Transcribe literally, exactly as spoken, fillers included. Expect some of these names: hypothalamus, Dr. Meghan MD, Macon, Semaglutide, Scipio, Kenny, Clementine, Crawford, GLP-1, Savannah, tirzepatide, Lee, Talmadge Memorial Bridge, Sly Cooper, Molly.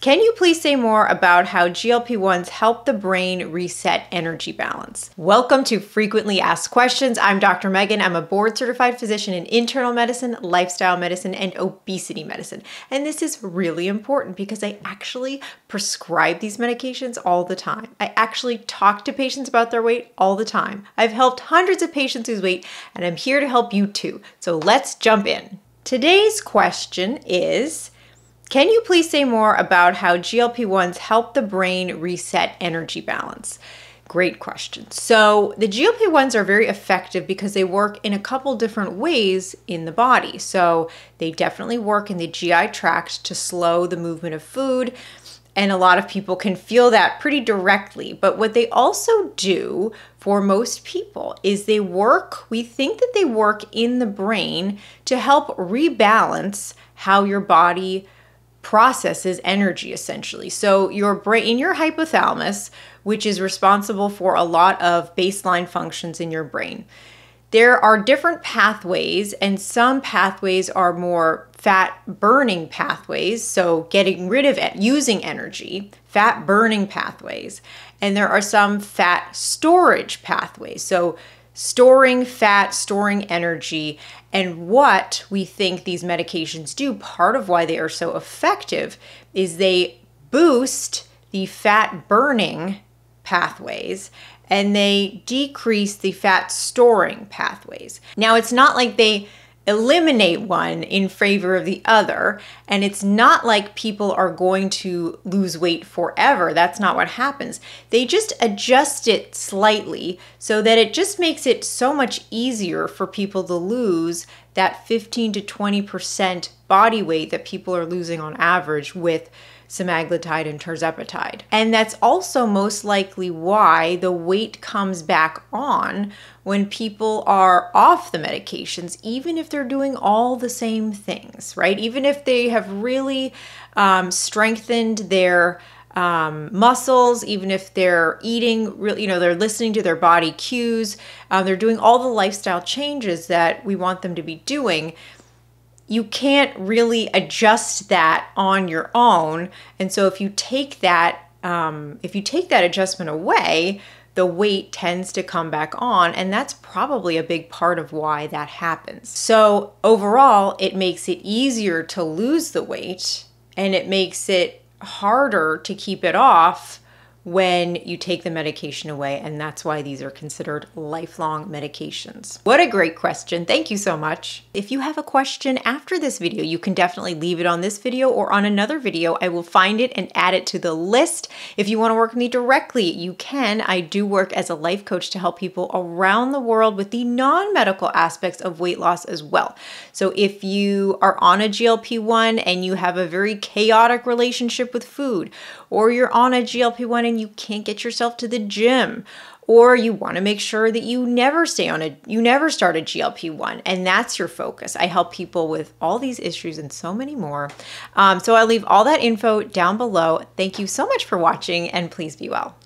Can you please say more about how G L P one s help the brain reset energy balance? Welcome to Frequently Asked Questions. I'm Doctor Megan. I'm a board-certified physician in internal medicine, lifestyle medicine, and obesity medicine. And this is really important because I actually prescribe these medications all the time. I actually talk to patients about their weight all the time. I've helped hundreds of patients lose weight, and I'm here to help you too. So let's jump in. Today's question is, can you please say more about how G L P one s help the brain reset energy balance? Great question. So the G L P one s are very effective because they work in a couple different ways in the body. So they definitely work in the G I tract to slow the movement of food, and a lot of people can feel that pretty directly. But what they also do for most people is they work, we think that they work in the brain to help rebalance how your body processes energy, essentially. So your brain, in your hypothalamus, which is responsible for a lot of baseline functions in your brain, there are different pathways, and some pathways are more fat-burning pathways, so getting rid of it, using energy, fat-burning pathways. And there are some fat storage pathways, so storing fat, storing energy. And what we think these medications do, part of why they are so effective, is they boost the fat-burning pathways and they decrease the fat storing pathways. Now, it's not like they eliminate one in favor of the other, and it's not like people are going to lose weight forever. That's not what happens. They just adjust it slightly so that it just makes it so much easier for people to lose that fifteen to twenty percent body weight that people are losing on average with semaglutide and tirzepatide. And that's also most likely why the weight comes back on when people are off the medications, even if they're doing all the same things, right? Even if they have really um, strengthened their um, muscles, even if they're eating, really, you know, they're listening to their body cues, uh, they're doing all the lifestyle changes that we want them to be doing, you can't really adjust that on your own. And so if you take that, um, if you take that adjustment away, the weight tends to come back on, and that's probably a big part of why that happens. So overall, it makes it easier to lose the weight, and it makes it harder to keep it off when you take the medication away, and that's why these are considered lifelong medications. What a great question. Thank you so much. If you have a question after this video, you can definitely leave it on this video or on another video. I will find it and add it to the list. If you want to work with me directly, you can. I do work as a life coach to help people around the world with the non-medical aspects of weight loss as well. So if you are on a G L P one and you have a very chaotic relationship with food, or you're on a G L P one and you can't get yourself to the gym, or you want to make sure that you never stay on a, you never start a G L P one, and that's your focus. I help people with all these issues and so many more. Um, so I'll leave all that info down below. Thank you so much for watching, and please be well.